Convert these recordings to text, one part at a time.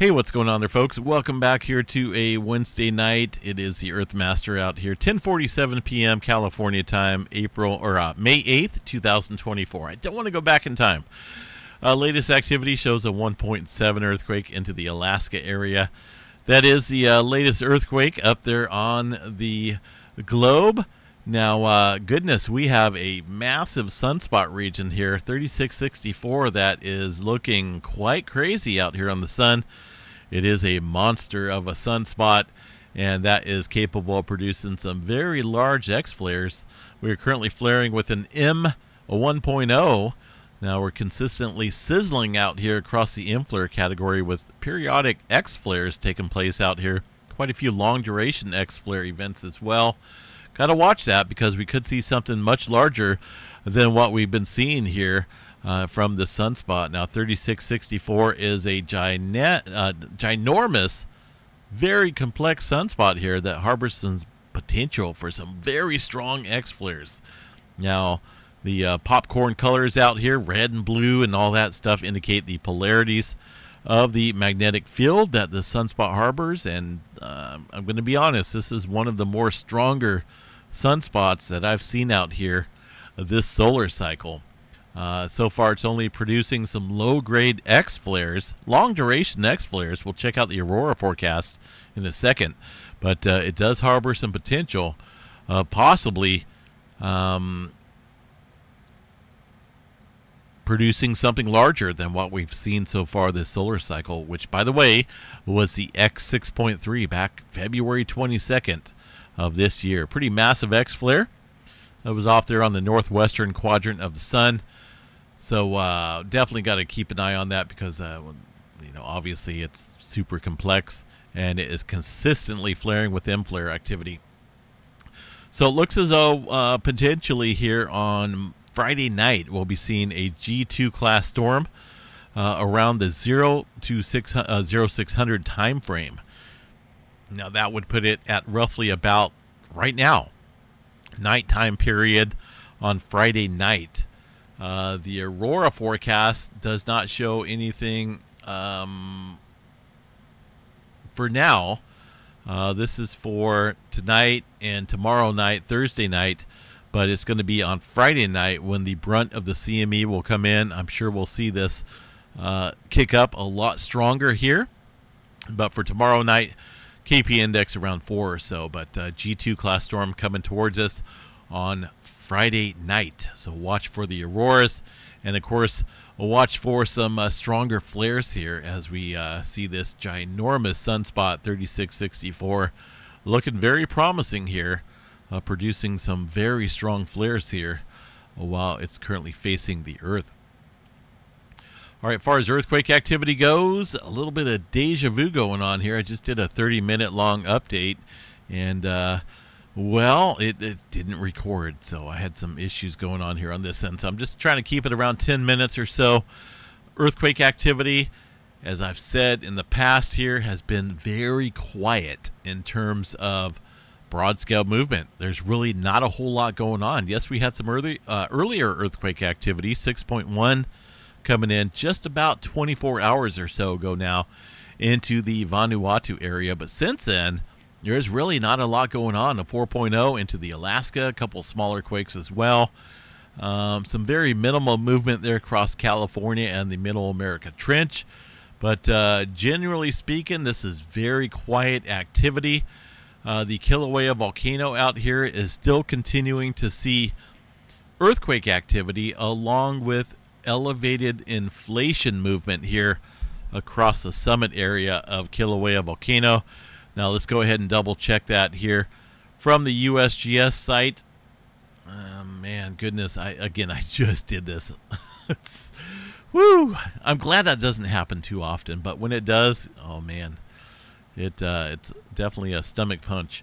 Hey, what's going on there, folks? Welcome back here to a Wednesday night. It is the Earth Master out here, 10:47 p.m. California time, May 8th, 2024. I don't want to go back in time. Latest activity shows a 1.7 earthquake into the Alaska area. That is the latest earthquake up there on the globe. Now, goodness, we have a massive sunspot region here, 3664, that is looking quite crazy out here on the sun. It is a monster of a sunspot, and that is capable of producing some very large X-flares. We are currently flaring with an M 1.0. Now, we're consistently sizzling out here across the M-flare category with periodic X-flares taking place out here. Quite a few long-duration X-flare events as well. Got to watch that because we could see something much larger than what we've been seeing here from the sunspot. Now, 3664 is a ginormous, very complex sunspot here that harbors some potential for some very strong X-flares. Now, the popcorn colors out here, red and blue and all that stuff, indicate the polarities of the magnetic field that the sunspot harbors. And I'm going to be honest, this is one of the more stronger sunspots that I've seen out here this solar cycle. So far, it's only producing some low-grade X-flares, long-duration X-flares. We'll check out the aurora forecast in a second. But it does harbor some potential, possibly producing something larger than what we've seen so far this solar cycle, which, by the way, was the X6.3 back February 22nd of this year. Pretty massive X-flare that was off there on the northwestern quadrant of the sun. So definitely got to keep an eye on that because, you know, obviously it's super complex and it is consistently flaring with M-flare activity. So it looks as though potentially here on Friday night, we'll be seeing a G2 class storm around the 0 to 600 time frame. Now, that would put it at roughly about right now, nighttime period on Friday night. The aurora forecast does not show anything for now. This is for tonight and tomorrow night, Thursday night. But it's going to be on Friday night when the brunt of the CME will come in. I'm sure we'll see this kick up a lot stronger here. But for tomorrow night, KP index around 4 or so. But G2 class storm coming towards us on Friday night. So watch for the auroras. And, of course, watch for some stronger flares here as we see this ginormous sunspot, 3664. Looking very promising here. Producing some very strong flares here while it's currently facing the Earth. All right, as far as earthquake activity goes, a little bit of deja vu going on here. I just did a 30-minute long update, and, well, it didn't record, so I had some issues going on here on this end. So I'm just trying to keep it around 10 minutes or so. Earthquake activity, as I've said in the past here, has been very quiet in terms of broad scale movement. There's really not a whole lot going on. Yes, we had some earlier earthquake activity, 6.1 coming in just about 24 hours or so ago now into the Vanuatu area. But since then, there's really not a lot going on. A 4.0 into the Alaska, a couple smaller quakes as well. Some very minimal movement there across California and the Middle America Trench. But generally speaking, this is very quiet activity. The Kilauea volcano out here is still continuing to see earthquake activity along with elevated inflation movement here across the summit area of Kilauea volcano. Now, let's go ahead and double check that here from the USGS site. Man, goodness, I just did this. Woo! I'm glad that doesn't happen too often, but when it does, oh man. It's definitely a stomach punch.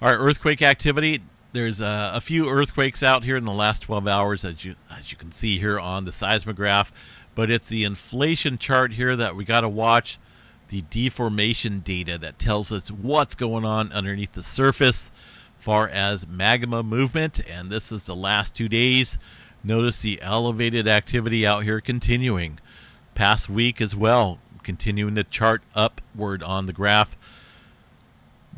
All right, earthquake activity. There's a few earthquakes out here in the last 12 hours, as you can see here on the seismograph. But it's the inflation chart here that we got to watch. The deformation data that tells us what's going on underneath the surface, far as magma movement. And this is the last 2 days. Notice the elevated activity out here continuing. Past week as well. continuing to chart upward on the graph.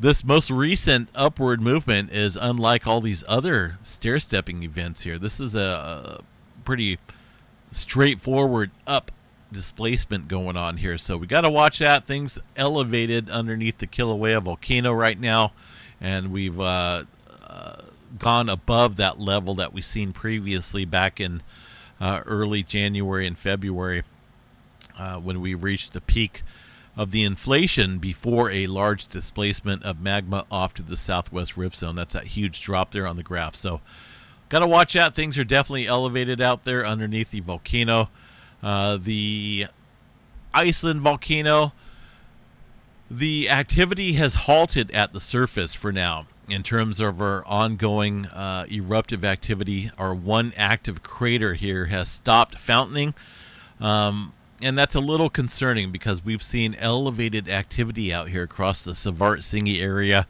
This most recent upward movement is unlike all these other stair-stepping events here. This is a pretty straightforward up displacement going on here. So we got to watch that. Things elevated underneath the Kilauea volcano right now, and we've gone above that level that we've seen previously back in early January and February when we reached the peak of the inflation before a large displacement of magma off to the southwest rift zone. That's that huge drop there on the graph. So got to watch out. Things are definitely elevated out there underneath the volcano. The Iceland volcano, the activity has halted at the surface for now in terms of our ongoing eruptive activity. Our one active crater here has stopped fountaining, and that's a little concerning because we've seen elevated activity out here across the Svartsengi area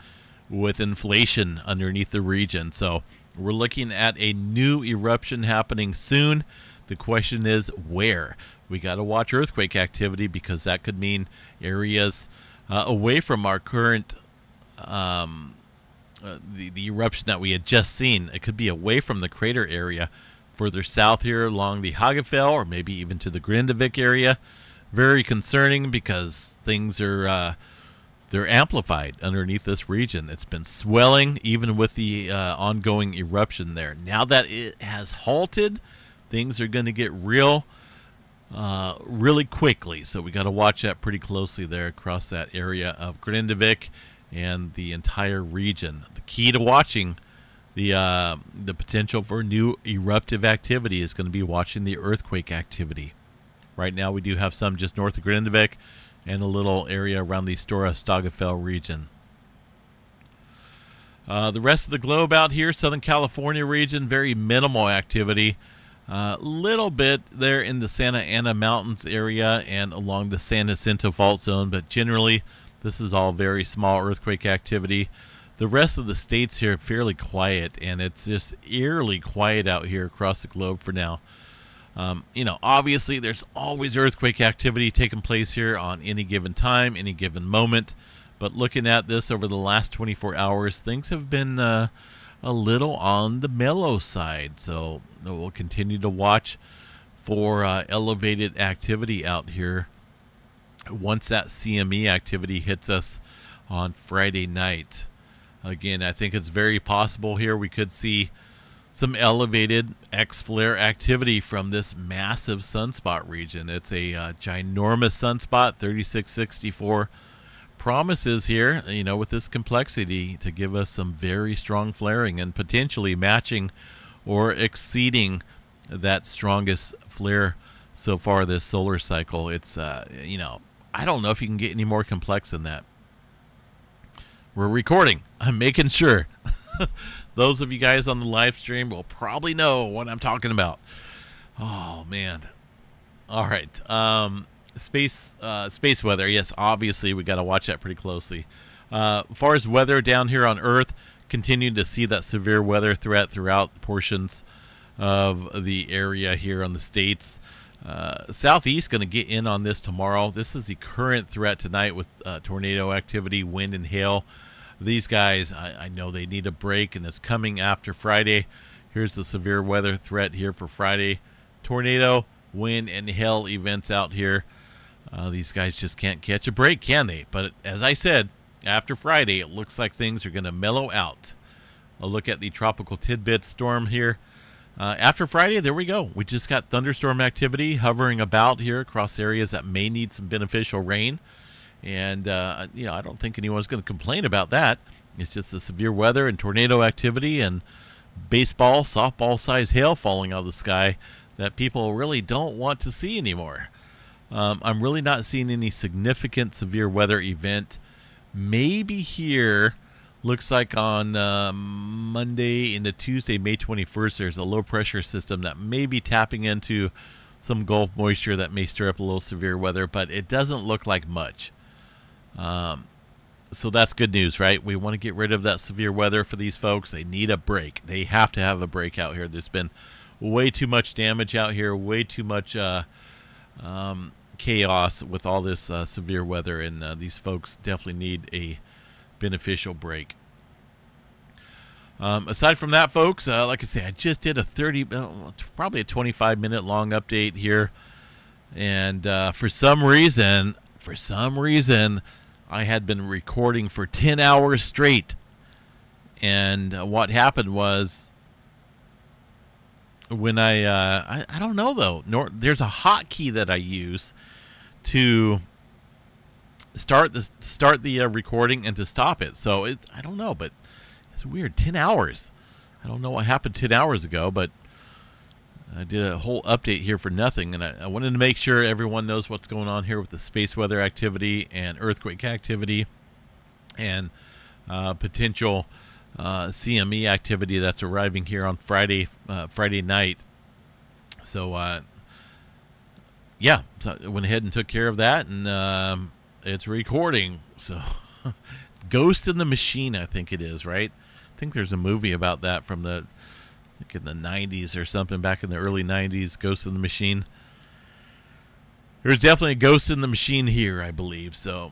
with inflation underneath the region. So we're looking at a new eruption happening soon. The question is where. We got to watch earthquake activity because that could mean areas away from our current the eruption that we had just seen. It could be away from the crater area, further south here along the Hagafell, or maybe even to the Grindavik area. Very concerning because things are they're amplified underneath this region. It's been swelling even with the ongoing eruption there. Now that it has halted, things are going to get real really quickly, so we got to watch that pretty closely there across that area of Grindavik and the entire region. The key to watching the potential for new eruptive activity is going to be watching the earthquake activity. Right now we do have some just north of Grindavik and a little area around the Stóra-Stagafell region. The rest of the globe out here, Southern California region, very minimal activity. Little bit there in the Santa Ana Mountains area and along the San Jacinto Fault Zone, but generally this is all very small earthquake activity. The rest of the states here are fairly quiet, and it's just eerily quiet out here across the globe for now. You know, obviously there's always earthquake activity taking place here on any given time, any given moment, but looking at this over the last 24 hours, things have been a little on the mellow side, so we'll continue to watch for elevated activity out here once that CME activity hits us on Friday night. Again, I think it's very possible here we could see some elevated X-Flare activity from this massive sunspot region. It's a ginormous sunspot, 3664. Promises here, you know, with this complexity to give us some very strong flaring and potentially matching or exceeding that strongest flare so far this solar cycle. It's you know, I don't know if you can get any more complex than that. We're recording. I'm making sure those of you guys on the live stream will probably know what I'm talking about. Oh man. All right. Space weather, yes, obviously we got to watch that pretty closely. As far as weather down here on Earth, continue to see that severe weather threat throughout portions of the area here on the states. Southeast going to get in on this tomorrow. This is the current threat tonight with tornado activity, wind and hail. These guys, I know they need a break, and it's coming after Friday. Here's the severe weather threat here for Friday. Tornado, wind, and hail events out here. These guys just can't catch a break, can they? But as I said, after Friday, it looks like things are going to mellow out. A look at the tropical tidbit storm here. After Friday, there we go. We just got thunderstorm activity hovering about here across areas that may need some beneficial rain. And, you know, I don't think anyone's going to complain about that. It's just the severe weather and tornado activity and baseball, softball-sized hail falling out of the sky that people really don't want to see anymore. I'm really not seeing any significant severe weather event. Maybe here, looks like on Monday into Tuesday, May 21st, there's a low pressure system that may be tapping into some Gulf moisture that may stir up a little severe weather, but it doesn't look like much. So that's good news, right? We want to get rid of that severe weather for these folks. They need a break. They have to have a break out here. There's been way too much damage out here, way too much chaos with all this severe weather, and these folks definitely need a beneficial break. Aside from that, folks, like I say, I just did a probably a 25-minute long update here, and for some reason, I had been recording for 10 hours straight, and what happened was when I don't know though. There's a hotkey that I use to start the recording and to stop it. So I don't know, but it's weird. 10 hours. I don't know what happened 10 hours ago, but I did a whole update here for nothing, and I wanted to make sure everyone knows what's going on here with the space weather activity and earthquake activity and potential CME activity that's arriving here on Friday night. So yeah, so I went ahead and took care of that, and it's recording. So Ghost in the Machine, I think it is, right? I think there's a movie about that from the like in the 90s or something, back in the early 90s, Ghost in the Machine. There's definitely a Ghost in the Machine here, I believe. So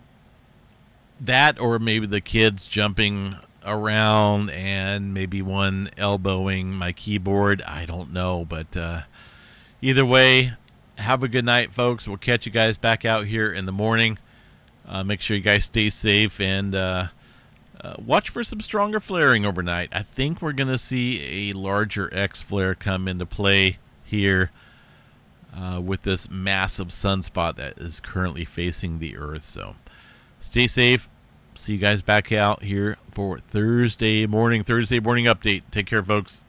that, or maybe the kids jumping around and maybe one elbowing my keyboard. I don't know, but either way, have a good night, folks. We'll catch you guys back out here in the morning. Make sure you guys stay safe, and watch for some stronger flaring overnight. I think we're going to see a larger X-Flare come into play here with this massive sunspot that is currently facing the Earth. So stay safe. See you guys back out here for Thursday morning update. Take care, folks.